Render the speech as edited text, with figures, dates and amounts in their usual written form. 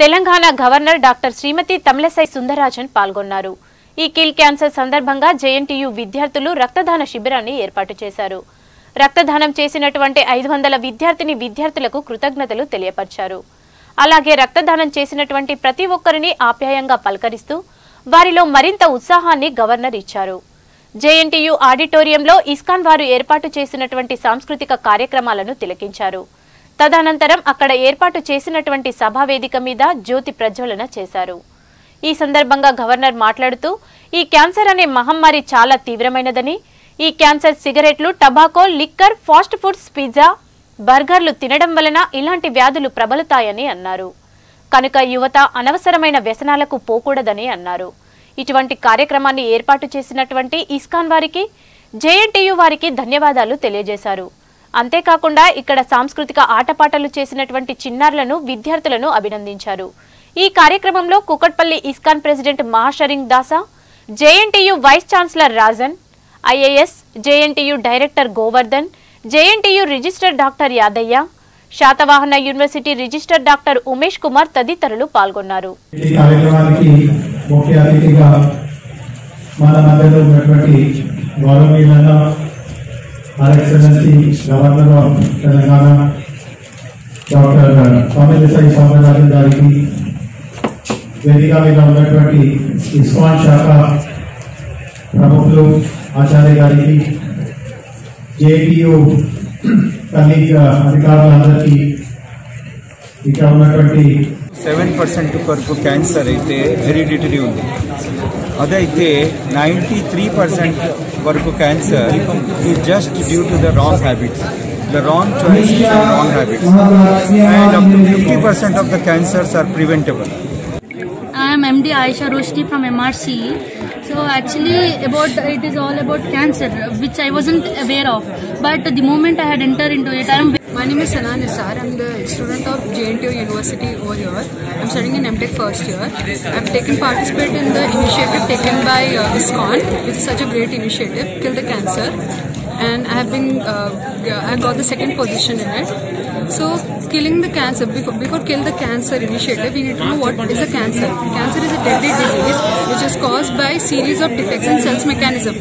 Telangana Governor Dr. Srimati Tamilisai Soundararajan Palgonnaru. E Kill Cancer Sandarbhanga JNTU Vidyarthulu Raktadana Shibiranni Erpatu Chesaru. Raktadhanam Chesinatuvanti 500 Vidyarthini Vidyarthulaku Krutagnatalu Teliyaparcharu. Alage Raktadhanam Chesinatuvanti Prati Okkarini Aapyayanga Palkaristu Varilo Marinta Utsahanni Governor Icharu. JNTU Auditoriumlo ISKCON Varu Erpatu Chesinatuvanti Samskritika Karyakramalanu Tilakincharu. Tadanantaram Akkada Erpatu Chesinatuvanti Sabha Vedika Meeda Jyoti Prajwalana Chesaru. ఈ సందర్భంగా governor మాట్లాడుతూ ఈ cancer అనే మహమ్మారి చాలా తీవ్రమైనదని ఈ cancer సిగరెట్లు tobacco liquor fast foods pizza బర్గర్లు తినడం వలన ఇలాంటి వ్యాధులు ప్రబలతాయని అన్నారు కనుక యువత అనవసరమైన వ్యసనాలకు పోకూడదని అన్నారు ఇటువంటి కార్యక్రమాన్ని ఏర్పాటు చేసినటువంటి ఇస్కాన్ వారికి జేఎన్టీయు వారికి ధన్యవాదాలు తెలియజేశారు అంతే కాకుండా ఇక్కడ సాంస్కృతిక ఆటపాటలు చేసినటువంటి చిన్నారులను విద్యార్థులను అభినందించారు ఈ కార్యక్రమంలో కుకట్పల్లి ఇస్కాన్ ప్రెసిడెంట్ మహాశరింగ్ దాస JNTU vice chancellor Rajan IAS JNTU director Govardhan JNTU register doctor Yadaiah Satavahana university register doctor Umesh Kumar తదితరులు పాల్గొన్నారు ఈ కార్యక్రమానికి ముఖ్య అతిథిగా మన మధ్యలో ఉన్నటువంటి గౌరవనీయులైన her excellency governor of Telangana doctor Tamilisai Soundararajan గారికి वेदिका में ఉన్నటువంటి ఇస్కాన్ శాఖ ప్రముఖులు ఆచార్య గారికి JNTU కలీగ్ అధికారులందరికీ ఇక్కడ ఉన్నటువంటి 7% వరకు క్యాన్సర్ అయితే హెరిడిటరీ ఉంది అదైతే 93% వరకు cancer is just due to the wrong habits. The wrong choices and wrong habits. And up to 50% of the cancers are preventable. I am MD Ayesha Roshni from MRC. So actually it is all about cancer, which I wasn't aware of. But the moment I had entered into it, My name is Sanan Nisar. I'm the student of JNTU University over here. I'm studying in M.Tech first year. I've participated in the initiative taken by ISKCON, which is such a great initiative, Kill the Cancer. And I have been, I got the second position in it. So killing the cancer, before Kill the Cancer initiative, we need to know what is a cancer. Cancer is a deadly disease which is caused by series of defects in cells mechanism.